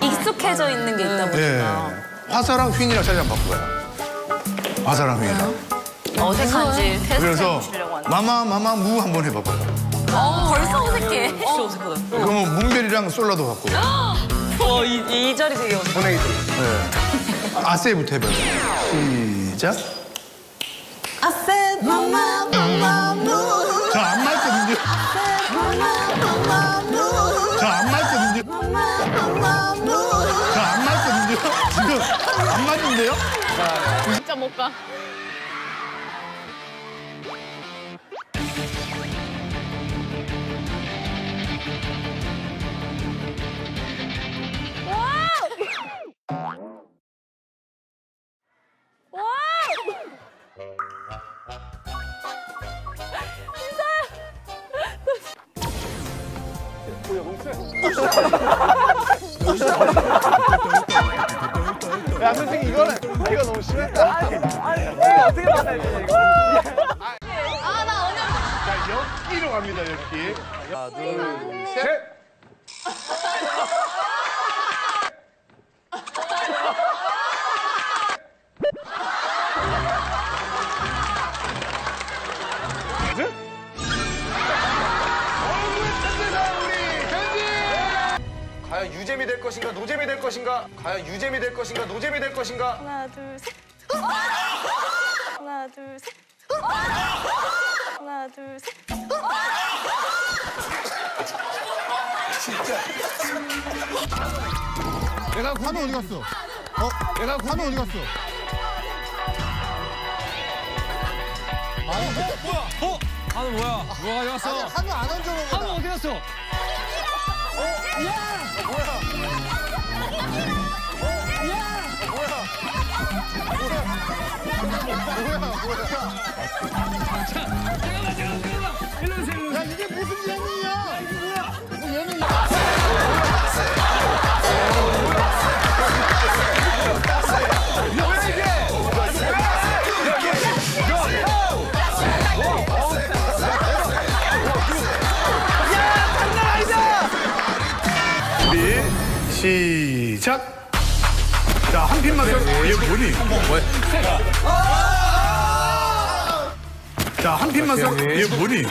익숙해져 있는 게 있다 보니까. 네. 화사랑 휜이랑 자리 안 바꿔요. 화사랑 휜이랑. 어색한지 테스트해 주시려고 하는데. 마마 마마 무 한번 해봐봐요. 벌써 어색해. 진짜 어색하다. 그러면 문별이랑 솔라도 바꿔요. 이 자리 되게 어색해. 보내기 좀. 네. 아세부터 해봐요. 시작. 아세 마마 마마 무. 저 안 맞거든요. 아세 마마 마마 무. 저 안 맞거든요. 마마 마마 무. 저 안 맞거든요. 지금 안 맞는데요? 진짜 못 가. 야, 솔직히 이거 너무 심했다. 아니, 어떻게 받아야 되냐, 이거. 나 언니. 자, 엽기로 갑니다, 엽기. 하나, 둘, 셋. 과연 유잼이 될 것인가 노잼이 될 것인가? 과연 유잼이 될 것인가 노잼이 될 것인가? 하나 둘 셋. 하나 둘 셋. 하나 둘 셋. 진짜. 내가 관우 어디 갔어? 내가 관우 어디 갔어? 뭐야? 관우 뭐야? 뭐가 어디 갔어? 관우 안 온 줄 알고. 관우 어디 갔어? 야! 뭐야? 야! 뭐야? 자, 잠깐만. 일로 오세요, 일로 오세요. 야, 이게 무슨 예능이야? 야, 이게 뭐야? 무슨 예능이야? 뭐야, 이게? 시작! 자, 한 핀만 더. 얘 뭐니? 자, 한 핀만 더. 얘 뭐니?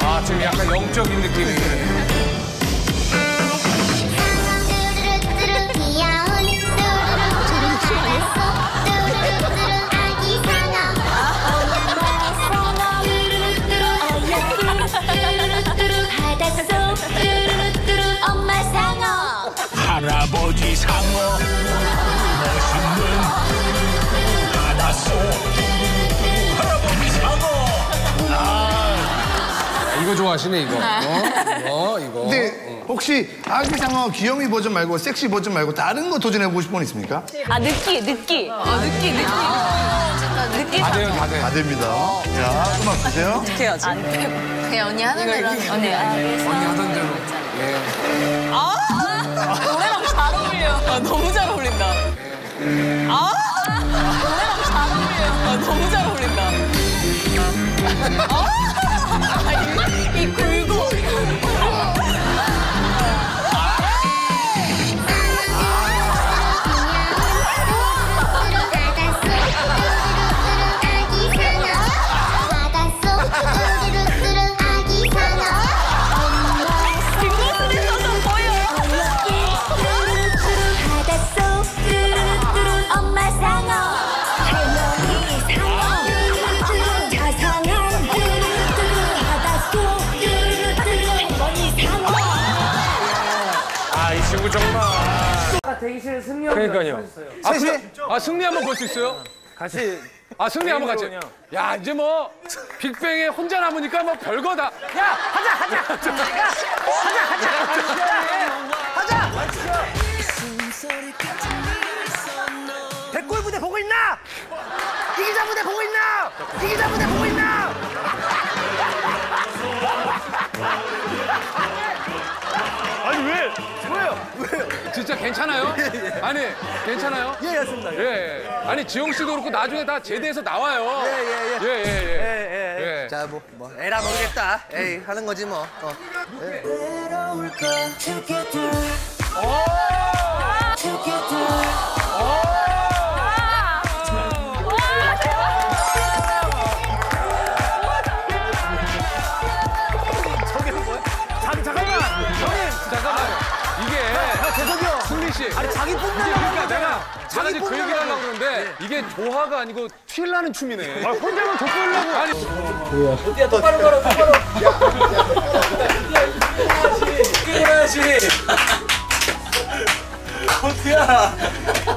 아, 지금 약간 영적인 느낌이네. 할아버지 상어 멋있는 바닷속 할아버지 상어. 이거 좋아하시네 이거. 이거. 근데 혹시 아기 상어 귀요미 버전 말고 섹시 버전 말고 다른 거 도전해 보고 싶은 분 있습니까? 느끼. 느끼. 다 됩니다. 자, 음악 주세요. 어떻게 해야지? 그냥 언니 하는 대로. 언니 하던 대로. 예. 노래랑 잘 어울려. 너무 잘 어울린다. 노래랑 잘 어울려. 너무 잘 어울린다. 이 굴곡. 대기실 승리 한번 그러니까요. 승리 한번 볼 수 있어요? 같이. 승리 한번 같이. 야, 이제 뭐 빅뱅에 혼자 남으니까 뭐 별거다. 야, 하자. 백골 부대 보고 있나? 이기자 부대 보고 있나? 괜찮아요? 아니, 괜찮아요? 예, 맞습니다. 예. 아니, 지영 씨도 그렇고 나중에 다 제대해서 나와요. 예. 자, 뭐 에라 모르겠다. 에이, 하는 거지 뭐. 예. 아니 자기 뽐내려고 그러니까 내가 자기 그 얘기를 하려고 그러는데 네. 이게 조화가 아니고 튀라는 춤이네. 아, 혼자만 덮으려고. 아니 어디야 똑바로 걸어 똑바로. 이쁘게 걸어야지. 어디야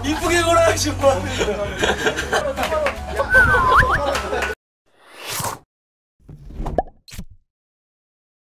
이쁘게 걸어야지.